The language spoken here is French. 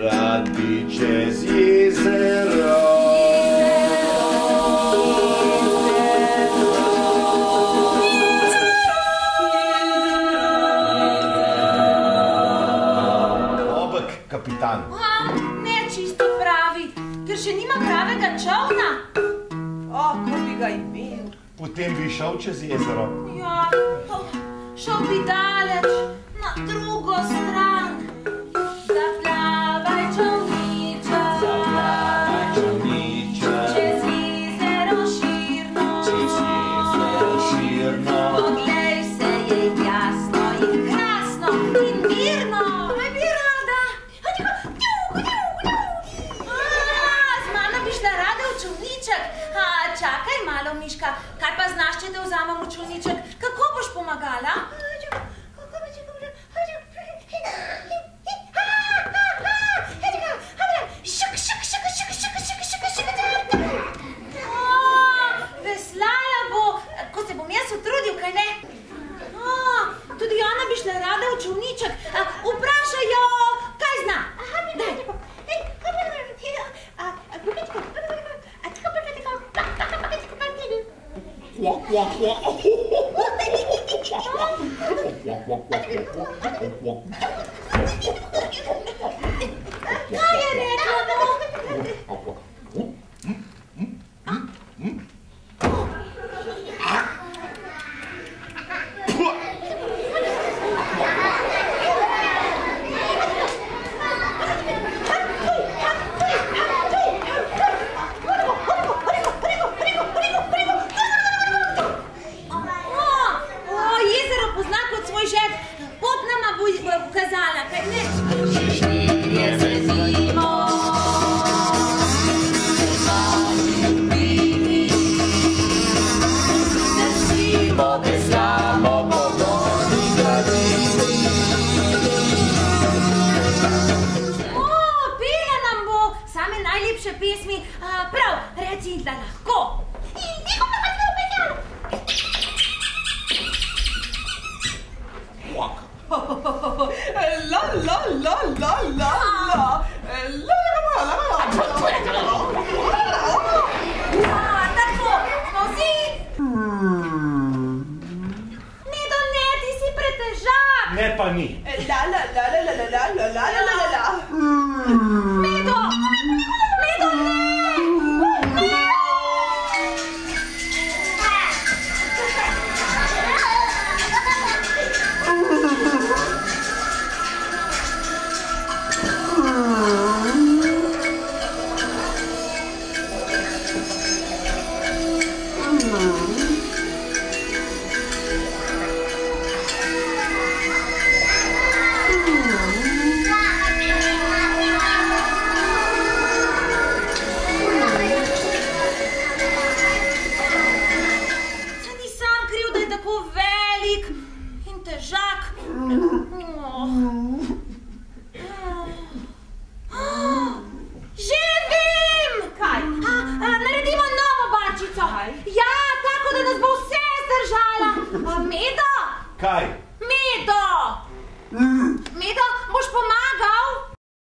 Rad bi čez jezero. Obek, kapitan. Ne čisto pravi, ker še nima pravega čovna. Ko bi ga imel. Potem bi šel čez jezero. Ja, šel bi daleč, na drugo stran. Kaj pa znaš, če te vzamem v čolniček? Kako boš pomagala? Veslala bo, ko se bom jaz utrudil, kaj ne? Tudi ona bi šla rada v čolniček. Vprašaj jo, kaj zna. Kaj je rekla bo? Kaj?